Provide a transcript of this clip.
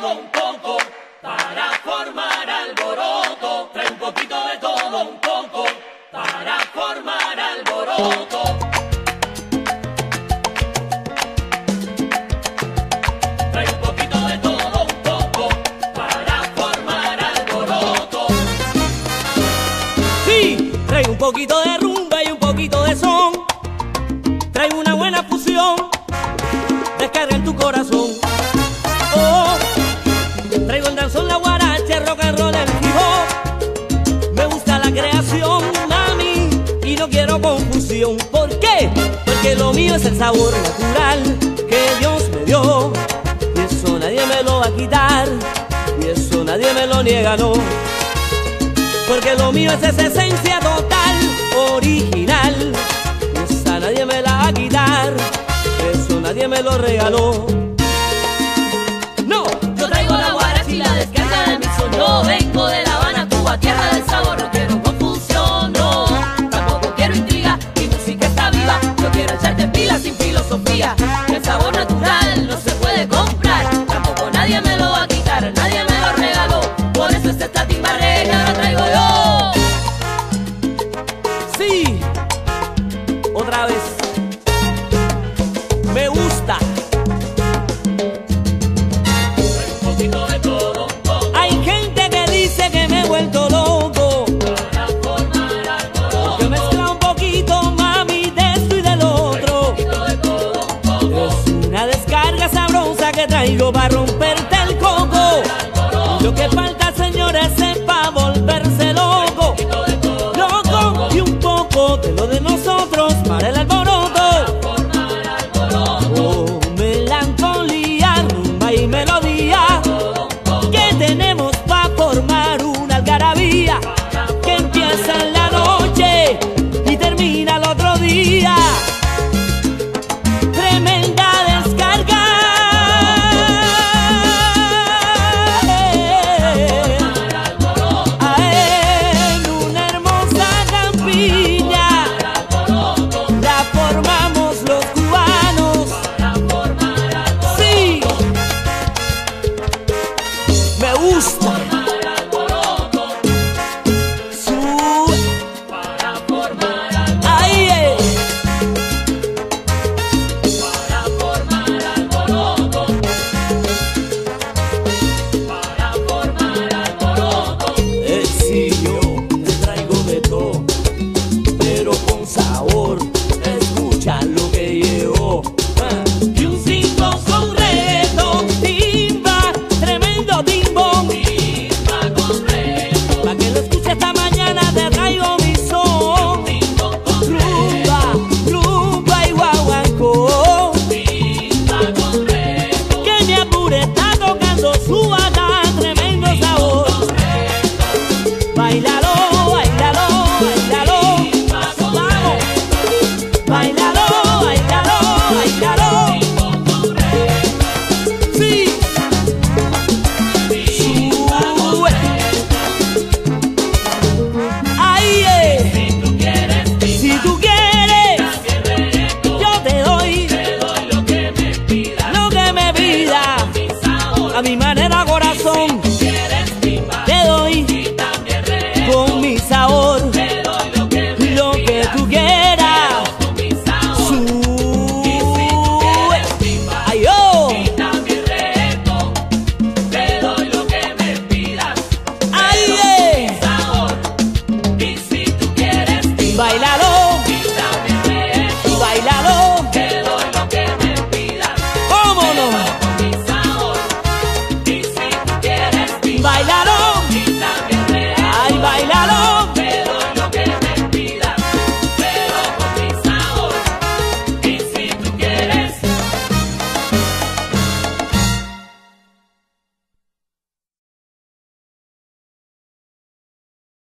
todo un poco para formar alboroto. Trae un poquito de todo un poco para formar alboroto. Trae un poquito de todo un poco para formar alboroto. Sí, trae un poquito de rumba y un poquito de son. Trae una buena fusión, descarga en tu corazón. ¿Por qué? Porque lo mío es el sabor natural que Dios me dio, y eso nadie me lo va a quitar, y eso nadie me lo niega, no. Porque lo mío es esa esencia total, original, y esa nadie me la va a quitar, eso nadie me lo regaló. No, yo traigo la guaracha y la descarga de mi son. Yo vengo de La Habana, Cuba, tierra del sabor, no quiero confusión, no. Tampoco quiero intriga. Yo quiero echarte pilas sin filosofía. El sabor natural no se puede comprar, tampoco nadie me lo va a quitar, nadie me lo regaló. Por eso este Static Barrera lo traigo yo. Sí, otra vez. Me gusta. Un poquito de todo. Hay gente que dice que me he vuelto loco. Traigo para romperte el coco. Lo que falta, señores, es para volverse loco. Loco y un poco de lo de nosotros para el alboroto. Oh, melancolía, rumba y melodía, que tenemos para formar una algarabía que empieza en la noche y termina el otro día. Bailalo.